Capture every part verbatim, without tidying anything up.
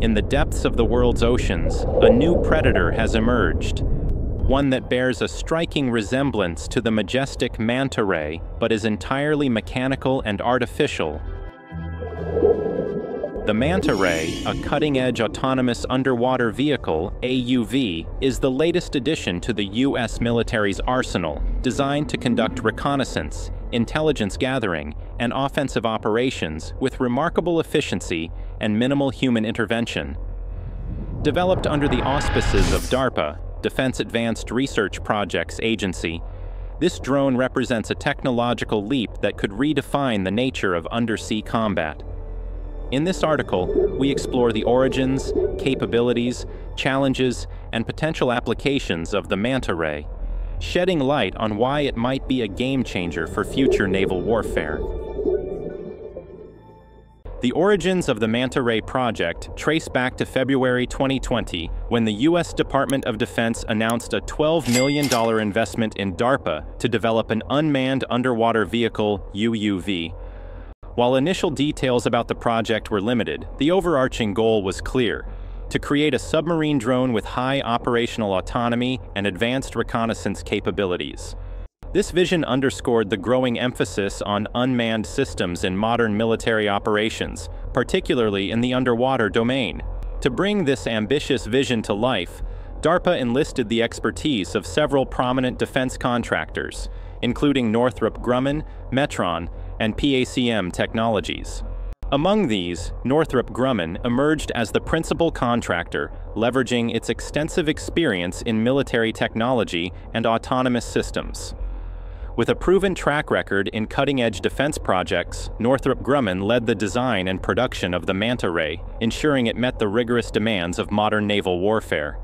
In the depths of the world's oceans, a new predator has emerged. One that bears a striking resemblance to the majestic manta ray, but is entirely mechanical and artificial. The Manta Ray, a cutting-edge autonomous underwater vehicle, A U V, is the latest addition to the U S military's arsenal, designed to conduct reconnaissance, intelligence gathering, and offensive operations with remarkable efficiency and minimal human intervention. Developed under the auspices of DARPA, Defense Advanced Research Projects Agency, this drone represents a technological leap that could redefine the nature of undersea combat. In this article, we explore the origins, capabilities, challenges, and potential applications of the Manta Ray, shedding light on why it might be a game-changer for future naval warfare. The origins of the Manta Ray project trace back to February twenty twenty, when the U S Department of Defense announced a twelve million dollar investment in DARPA to develop an unmanned underwater vehicle, U U V. While initial details about the project were limited, the overarching goal was clear: to create a submarine drone with high operational autonomy and advanced reconnaissance capabilities. This vision underscored the growing emphasis on unmanned systems in modern military operations, particularly in the underwater domain. To bring this ambitious vision to life, DARPA enlisted the expertise of several prominent defense contractors, including Northrop Grumman, Metron, and P A C M Technologies. Among these, Northrop Grumman emerged as the principal contractor, leveraging its extensive experience in military technology and autonomous systems. With a proven track record in cutting-edge defense projects, Northrop Grumman led the design and production of the Manta Ray, ensuring it met the rigorous demands of modern naval warfare.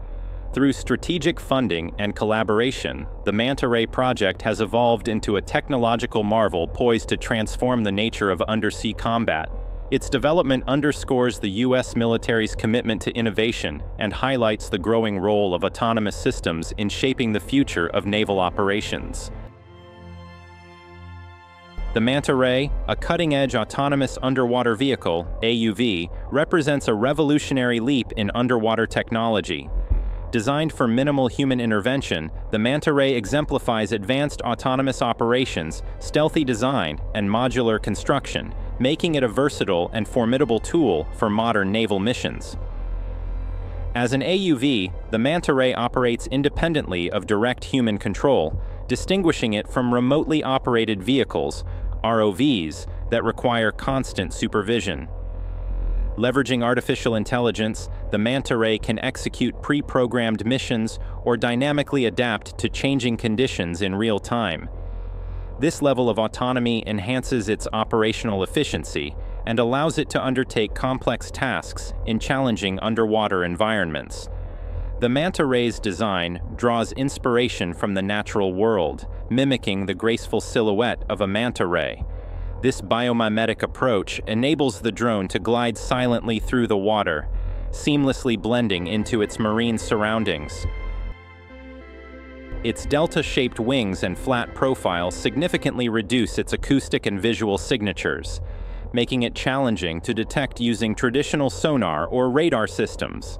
Through strategic funding and collaboration, the Manta Ray project has evolved into a technological marvel poised to transform the nature of undersea combat. Its development underscores the U S military's commitment to innovation and highlights the growing role of autonomous systems in shaping the future of naval operations. The Manta Ray, a cutting-edge autonomous underwater vehicle, A U V, represents a revolutionary leap in underwater technology. Designed for minimal human intervention, the Manta Ray exemplifies advanced autonomous operations, stealthy design, and modular construction, making it a versatile and formidable tool for modern naval missions. As an A U V, the Manta Ray operates independently of direct human control, distinguishing it from remotely operated vehicles, R O Vs, that require constant supervision. Leveraging artificial intelligence, the Manta Ray can execute pre-programmed missions or dynamically adapt to changing conditions in real time. This level of autonomy enhances its operational efficiency and allows it to undertake complex tasks in challenging underwater environments. The Manta Ray's design draws inspiration from the natural world, mimicking the graceful silhouette of a manta ray. This biomimetic approach enables the drone to glide silently through the water, seamlessly blending into its marine surroundings. Its delta-shaped wings and flat profile significantly reduce its acoustic and visual signatures, making it challenging to detect using traditional sonar or radar systems.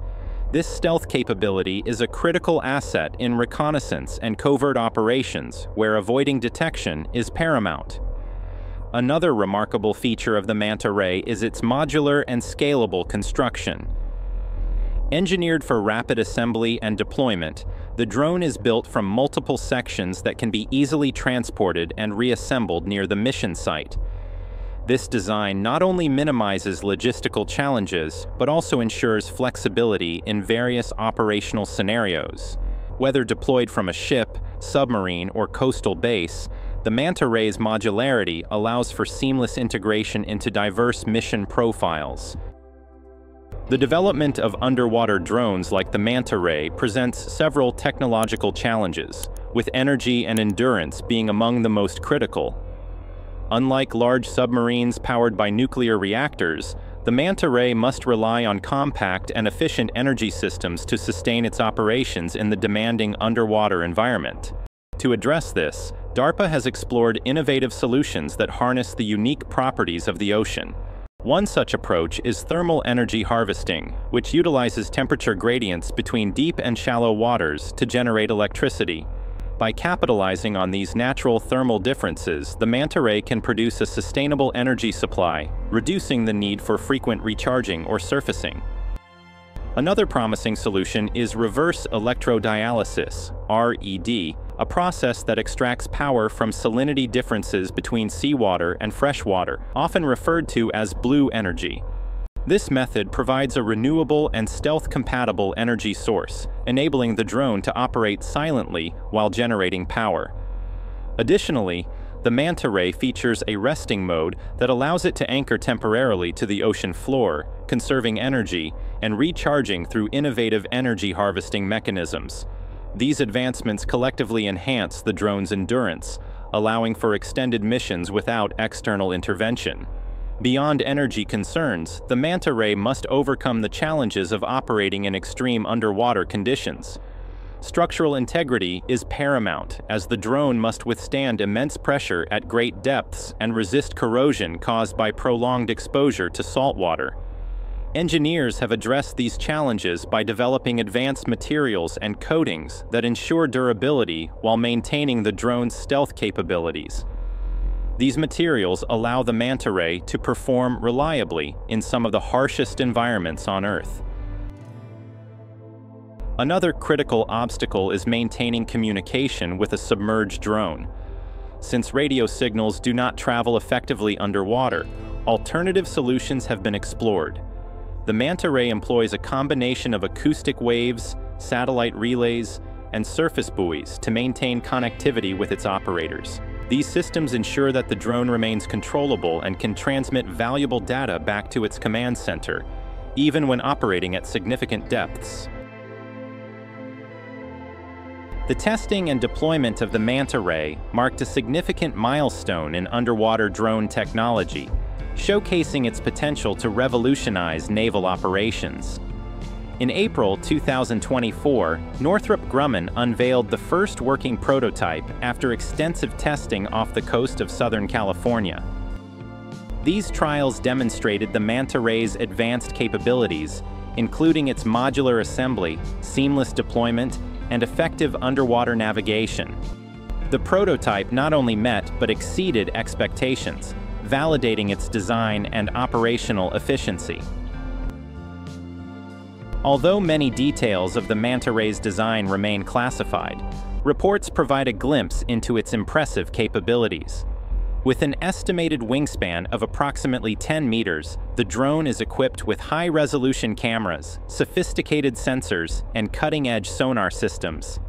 This stealth capability is a critical asset in reconnaissance and covert operations, where avoiding detection is paramount. Another remarkable feature of the Manta Ray is its modular and scalable construction. Engineered for rapid assembly and deployment, the drone is built from multiple sections that can be easily transported and reassembled near the mission site. This design not only minimizes logistical challenges, but also ensures flexibility in various operational scenarios. Whether deployed from a ship, submarine, or coastal base, the Manta Ray's modularity allows for seamless integration into diverse mission profiles. The development of underwater drones like the Manta Ray presents several technological challenges, with energy and endurance being among the most critical. Unlike large submarines powered by nuclear reactors, the Manta Ray must rely on compact and efficient energy systems to sustain its operations in the demanding underwater environment. To address this, DARPA has explored innovative solutions that harness the unique properties of the ocean. One such approach is thermal energy harvesting, which utilizes temperature gradients between deep and shallow waters to generate electricity. By capitalizing on these natural thermal differences, the manta ray can produce a sustainable energy supply, reducing the need for frequent recharging or surfacing. Another promising solution is reverse electrodialysis, R E D, a process that extracts power from salinity differences between seawater and freshwater, often referred to as blue energy. This method provides a renewable and stealth-compatible energy source, enabling the drone to operate silently while generating power. Additionally, the manta ray features a resting mode that allows it to anchor temporarily to the ocean floor, conserving energy and recharging through innovative energy harvesting mechanisms. These advancements collectively enhance the drone's endurance, allowing for extended missions without external intervention. Beyond energy concerns, the manta ray must overcome the challenges of operating in extreme underwater conditions. Structural integrity is paramount, as the drone must withstand immense pressure at great depths and resist corrosion caused by prolonged exposure to salt water. Engineers have addressed these challenges by developing advanced materials and coatings that ensure durability while maintaining the drone's stealth capabilities. These materials allow the manta ray to perform reliably in some of the harshest environments on Earth. Another critical obstacle is maintaining communication with a submerged drone. Since radio signals do not travel effectively underwater, alternative solutions have been explored. The manta ray employs a combination of acoustic waves, satellite relays, and surface buoys to maintain connectivity with its operators. These systems ensure that the drone remains controllable and can transmit valuable data back to its command center, even when operating at significant depths. The testing and deployment of the manta ray marked a significant milestone in underwater drone technology, showcasing its potential to revolutionize naval operations. In April two thousand twenty-four, Northrop Grumman unveiled the first working prototype after extensive testing off the coast of Southern California. These trials demonstrated the manta ray's advanced capabilities, including its modular assembly, seamless deployment, and effective underwater navigation. The prototype not only met but exceeded expectations, validating its design and operational efficiency. Although many details of the manta ray's design remain classified, reports provide a glimpse into its impressive capabilities. With an estimated wingspan of approximately ten meters, the drone is equipped with high-resolution cameras, sophisticated sensors, and cutting-edge sonar systems.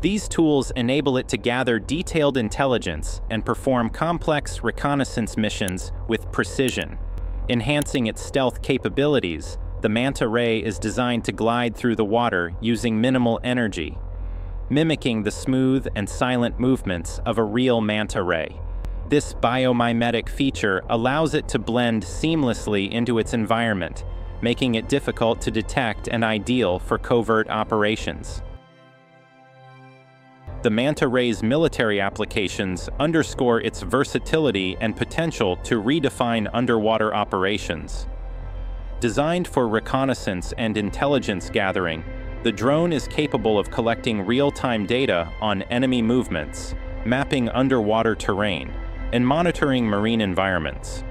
These tools enable it to gather detailed intelligence and perform complex reconnaissance missions with precision. Enhancing its stealth capabilities, the manta ray is designed to glide through the water using minimal energy, mimicking the smooth and silent movements of a real manta ray. This biomimetic feature allows it to blend seamlessly into its environment, making it difficult to detect and ideal for covert operations. The manta ray's military applications underscore its versatility and potential to redefine underwater operations. Designed for reconnaissance and intelligence gathering, the drone is capable of collecting real-time data on enemy movements, mapping underwater terrain, and monitoring marine environments.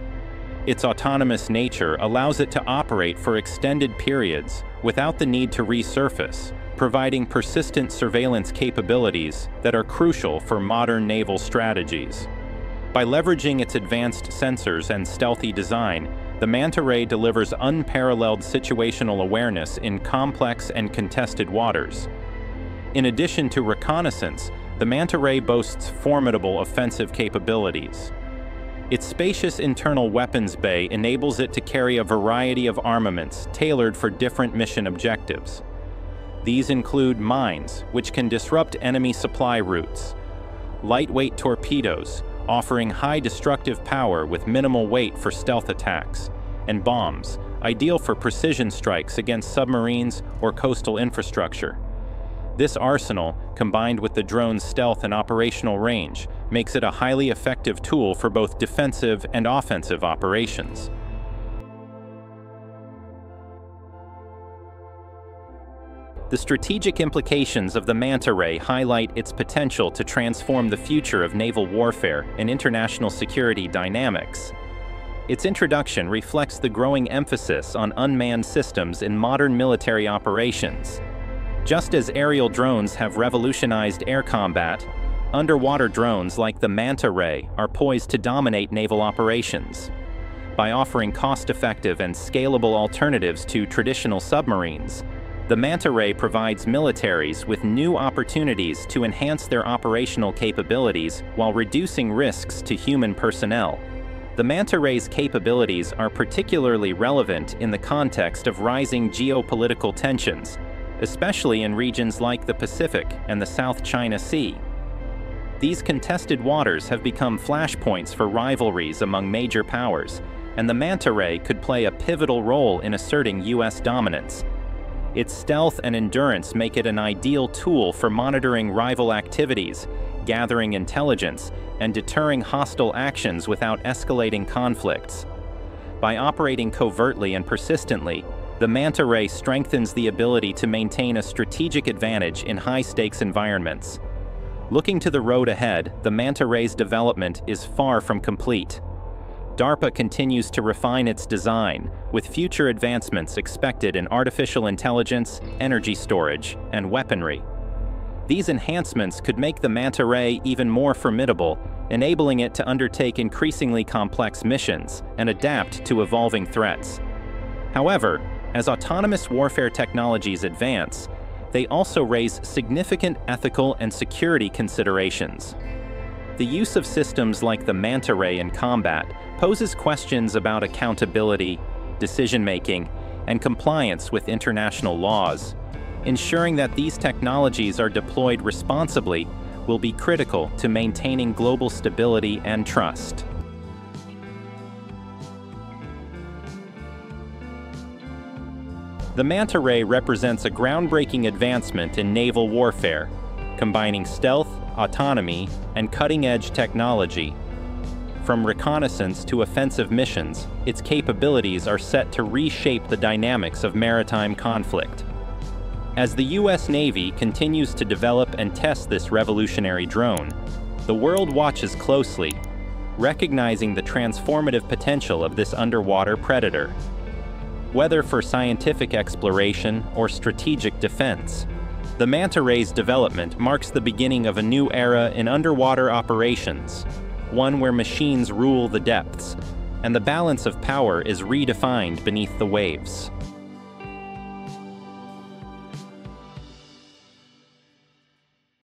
Its autonomous nature allows it to operate for extended periods without the need to resurface, providing persistent surveillance capabilities that are crucial for modern naval strategies. By leveraging its advanced sensors and stealthy design, the manta ray delivers unparalleled situational awareness in complex and contested waters. In addition to reconnaissance, the manta ray boasts formidable offensive capabilities. Its spacious internal weapons bay enables it to carry a variety of armaments tailored for different mission objectives. These include mines, which can disrupt enemy supply routes, lightweight torpedoes, offering high destructive power with minimal weight for stealth attacks, and bombs, ideal for precision strikes against submarines or coastal infrastructure. This arsenal, combined with the drone's stealth and operational range, makes it a highly effective tool for both defensive and offensive operations. The strategic implications of the Manta Ray highlight its potential to transform the future of naval warfare and international security dynamics. Its introduction reflects the growing emphasis on unmanned systems in modern military operations. Just as aerial drones have revolutionized air combat, underwater drones like the Manta Ray are poised to dominate naval operations. By offering cost-effective and scalable alternatives to traditional submarines, the Manta Ray provides militaries with new opportunities to enhance their operational capabilities while reducing risks to human personnel. The Manta Ray's capabilities are particularly relevant in the context of rising geopolitical tensions, especially in regions like the Pacific and the South China Sea. These contested waters have become flashpoints for rivalries among major powers, and the Manta Ray could play a pivotal role in asserting U S dominance. Its stealth and endurance make it an ideal tool for monitoring rival activities, gathering intelligence, and deterring hostile actions without escalating conflicts. By operating covertly and persistently, the Manta Ray strengthens the ability to maintain a strategic advantage in high-stakes environments. Looking to the road ahead, the Manta Ray's development is far from complete. DARPA continues to refine its design, with future advancements expected in artificial intelligence, energy storage, and weaponry. These enhancements could make the Manta Ray even more formidable, enabling it to undertake increasingly complex missions and adapt to evolving threats. However, as autonomous warfare technologies advance, they also raise significant ethical and security considerations. The use of systems like the Manta Ray in combat poses questions about accountability, decision-making, and compliance with international laws. Ensuring that these technologies are deployed responsibly will be critical to maintaining global stability and trust. The Manta Ray represents a groundbreaking advancement in naval warfare, combining stealth, autonomy, and cutting-edge technology. From reconnaissance to offensive missions, its capabilities are set to reshape the dynamics of maritime conflict. As the U S Navy continues to develop and test this revolutionary drone, the world watches closely, recognizing the transformative potential of this underwater predator. Whether for scientific exploration or strategic defense, the Manta Ray's development marks the beginning of a new era in underwater operations, one where machines rule the depths, and the balance of power is redefined beneath the waves.